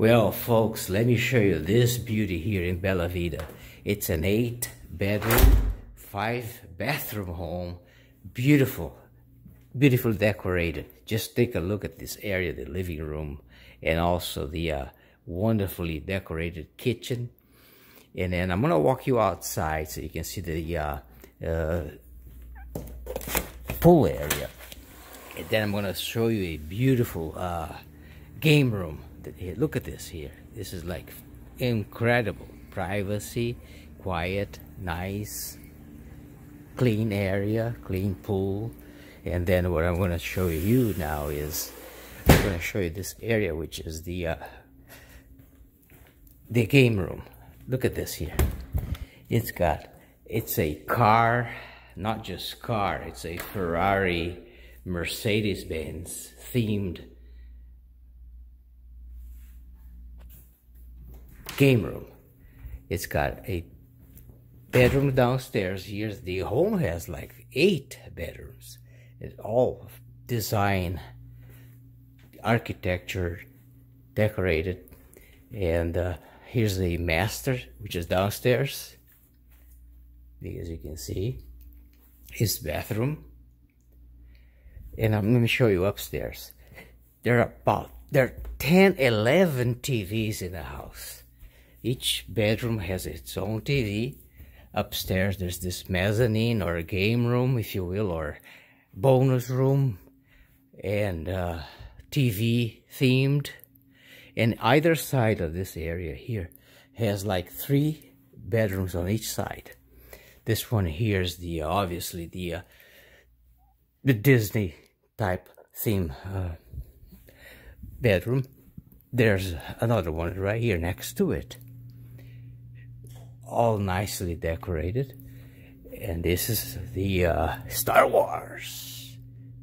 Well, folks, let me show you this beauty here in Bellavida. It's an 8-bedroom, 5-bathroom home. Beautiful, beautiful decorated. Just take a look at this area, the living room, and also the wonderfully decorated kitchen. And then I'm gonna walk you outside so you can see the pool area. And then I'm gonna show you a beautiful game room. Look at this here. This is like incredible privacy, quiet, nice, clean area, clean pool. And then what I'm going to show you now is I'm going to show you this area, which is the game room. Look at this here. It's a car, not just car. It's a Ferrari, Mercedes-Benz themed game room. It's got a bedroom downstairs. Here's the home has like 8 bedrooms. It's all design, architecture, decorated. And here's the master, which is downstairs. As you can see, his bathroom. And I'm going to show you upstairs. There are 10, 11 TVs in the house. Each bedroom has its own TV. Upstairs, there's this mezzanine or game room, if you will, or bonus room, and TV themed. And either side of this area here has like 3 bedrooms on each side. This one here is the obviously the Disney type theme bedroom. There's another one right here next to it. All nicely decorated. And this is the Star Wars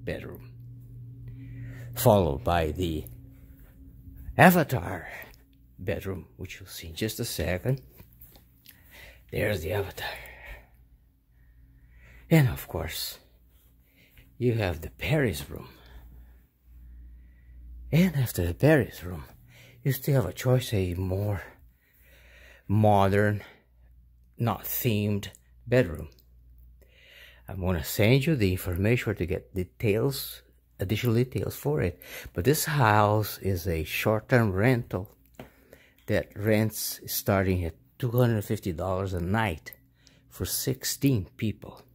bedroom, followed by the Avatar bedroom, which you'll see in just a second. There's the Avatar. And of course, you have the Paris room. And after the Paris room, you still have a choice, a more modern, not themed bedroom. I'm going to send you the information to get details, additional details for it. But this house is a short-term rental that rents starting at $250 a night for 16 people.